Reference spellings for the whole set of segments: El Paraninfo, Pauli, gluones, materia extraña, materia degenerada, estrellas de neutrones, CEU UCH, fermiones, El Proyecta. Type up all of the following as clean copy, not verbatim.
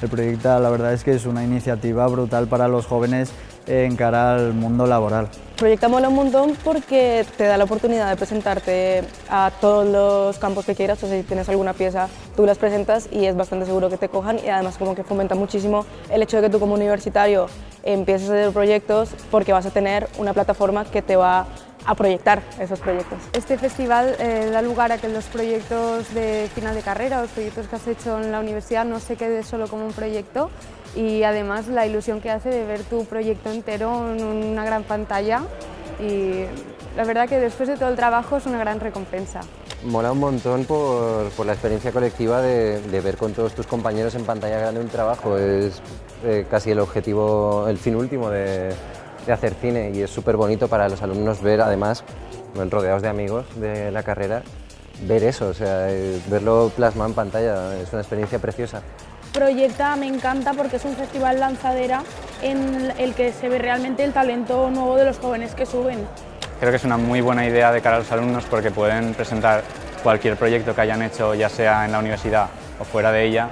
El Proyecta, la verdad es que es una iniciativa brutal para los jóvenes en cara al mundo laboral. Proyecta mola un montón porque te da la oportunidad de presentarte a todos los campos que quieras, o sea, si tienes alguna pieza tú las presentas y es bastante seguro que te cojan, y además como que fomenta muchísimo el hecho de que tú como universitario empieces a hacer proyectos, porque vas a tener una plataforma que te va a proyectar esos proyectos. Este festival da lugar a que los proyectos de final de carrera, los proyectos que has hecho en la universidad, no se quede solo como un proyecto, y además la ilusión que hace de ver tu proyecto entero en una gran pantalla, y la verdad que después de todo el trabajo es una gran recompensa. Mola un montón por la experiencia colectiva de ver con todos tus compañeros en pantalla grande un trabajo. Es casi el objetivo, el fin último de hacer cine, y es súper bonito para los alumnos ver, además, rodeados de amigos de la carrera, ver eso, o sea, verlo plasmado en pantalla, es una experiencia preciosa. Proyecta me encanta porque es un festival lanzadera en el que se ve realmente el talento nuevo de los jóvenes que suben. Creo que es una muy buena idea de cara a los alumnos porque pueden presentar cualquier proyecto que hayan hecho, ya sea en la universidad o fuera de ella,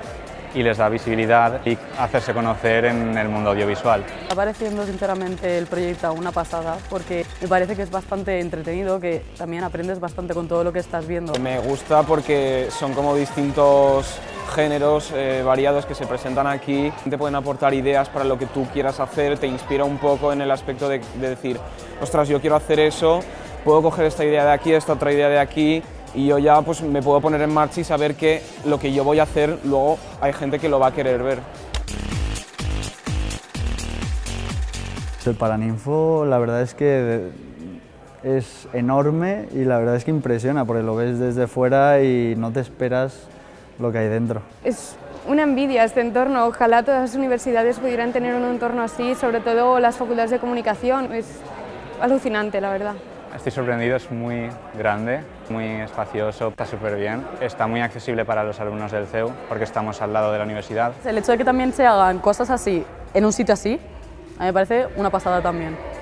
y les da visibilidad y hacerse conocer en el mundo audiovisual. Está pareciendo sinceramente El Proyecta una pasada, porque me parece que es bastante entretenido, que también aprendes bastante con todo lo que estás viendo. Me gusta porque son como distintos géneros variados que se presentan aquí, te pueden aportar ideas para lo que tú quieras hacer, te inspira un poco en el aspecto de decir, ostras, yo quiero hacer eso, puedo coger esta idea de aquí, esta otra idea de aquí, y yo ya pues me puedo poner en marcha y saber que lo que yo voy a hacer luego hay gente que lo va a querer ver. El Paraninfo, la verdad es que es enorme y la verdad es que impresiona porque lo ves desde fuera y no te esperas lo que hay dentro. Es una envidia este entorno, ojalá todas las universidades pudieran tener un entorno así, sobre todo las facultades de comunicación, es alucinante la verdad. Estoy sorprendido, es muy grande, muy espacioso, está súper bien. Está muy accesible para los alumnos del CEU porque estamos al lado de la universidad. El hecho de que también se hagan cosas así, en un sitio así, a mí me parece una pasada también.